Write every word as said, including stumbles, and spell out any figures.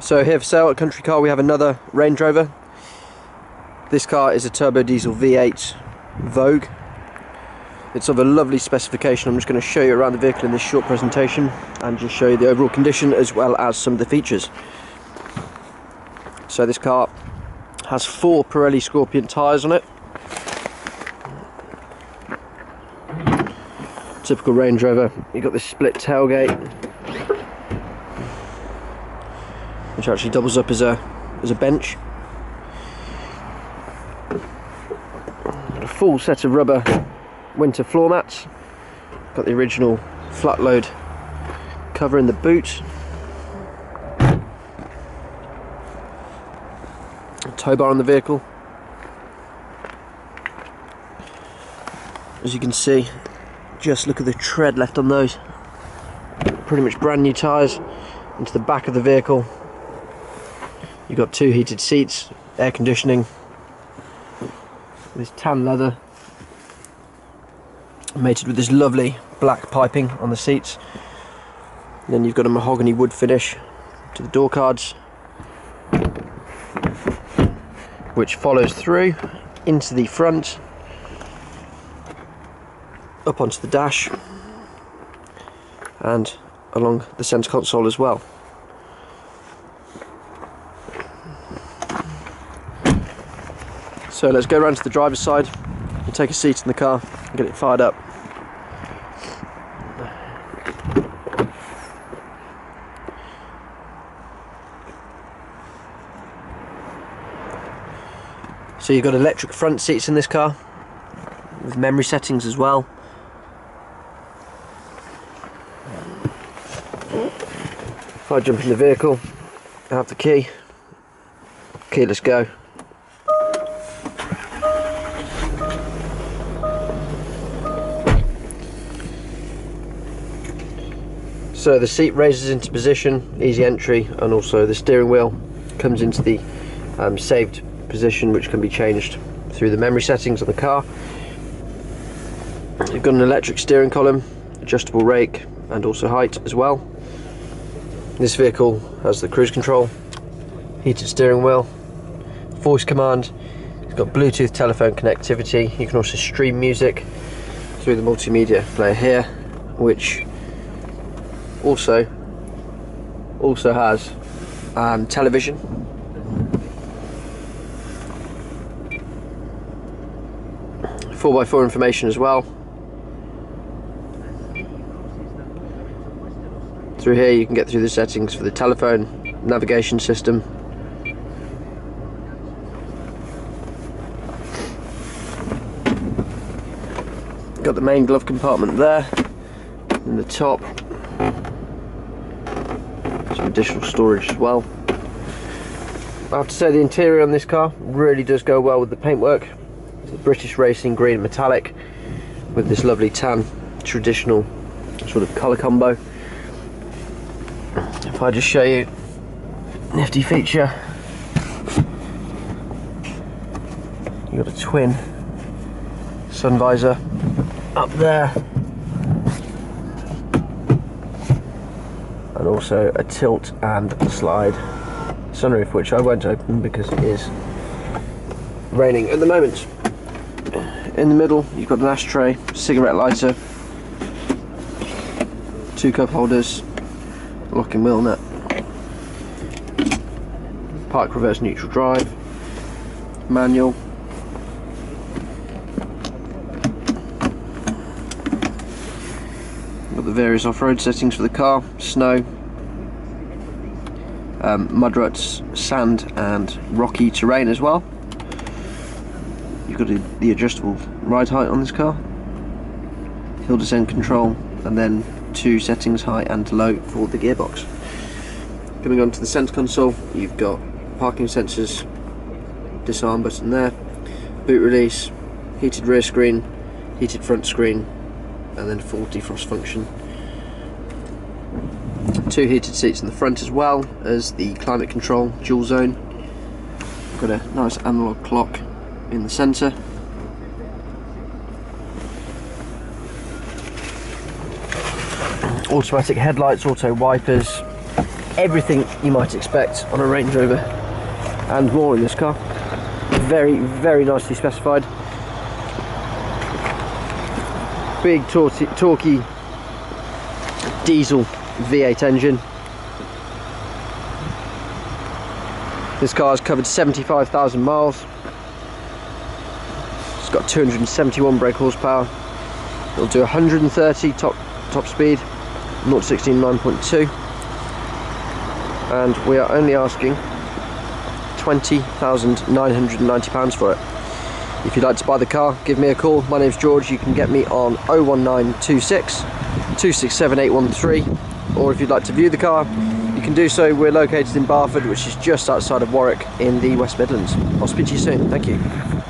So here for sale at Country Car we have another Range Rover. This car is a turbo diesel V eight Vogue. It's of a lovely specification. I'm just going to show you around the vehicle in this short presentation and just show you the overall condition as well as some of the features. So this car has four Pirelli Scorpion tyres on it. Typical Range Rover. You've got this split tailgate, which actually doubles up as a as a bench. Got a full set of rubber winter floor mats. Got the original flat load cover in the boot. A tow bar on the vehicle. As you can see, just look at the tread left on those. Pretty much brand new tyres into the back of the vehicle. You've got two heated seats, air conditioning. This tan leather mated with this lovely black piping on the seats. And then you've got a mahogany wood finish to the door cards, which follows through into the front, up onto the dash and along the centre console as well. So let's go around to the driver's side and take a seat in the car and get it fired up. So you've got electric front seats in this car with memory settings as well. If I jump in the vehicle, I have the key. Okay, let's go. So the seat raises into position, easy entry, and also the steering wheel comes into the um, saved position, which can be changed through the memory settings on the car. You've got an electric steering column, adjustable rake, and also height as well. This vehicle has the cruise control, heated steering wheel, voice command. It's got Bluetooth telephone connectivity. You can also stream music through the multimedia player here, which also also has um, television. four by four information as well. Through here you can get through the settings for the telephone, navigation system. Got the main glove compartment there, and the top, some additional storage as well. I have to say the interior on this car really does go well with the paintwork. It's the British Racing Green Metallic with this lovely tan traditional sort of colour combo. If I just show you a nifty feature, you've got a twin sun visor up there and also a tilt and slide sunroof, which I won't open because it is raining at the moment. In the middle you've got an ashtray, cigarette lighter, two cup holders, locking wheel nut, park reverse neutral drive, manual, got the various off-road settings for the car, snow, um, mud ruts, sand and rocky terrain as well. You've got the, the adjustable ride height on this car, hill descent control, and then two settings, high and low, for the gearbox. Coming on to the centre console, you've got parking sensors, disarm button there, boot release, heated rear screen, heated front screen, and then full defrost function. Two heated seats in the front as well as the climate control dual zone. Got a nice analogue clock in the centre. Automatic headlights, auto wipers, everything you might expect on a Range Rover and more in this car. Very, very nicely specified. Big torty, torquey diesel V eight engine. This car has covered seventy-five thousand miles. It's got two hundred seventy-one brake horsepower. It'll do one hundred thirty top top speed, zero to sixty in nine point two, and we are only asking twenty thousand nine hundred and ninety pounds for it. If you'd like to buy the car, give me a call. My name's George. You can get me on oh one nine two six, two six seven eight one three, or if you'd like to view the car, you can do so. We're located in Barford, which is just outside of Warwick in the West Midlands. I'll speak to you soon. Thank you.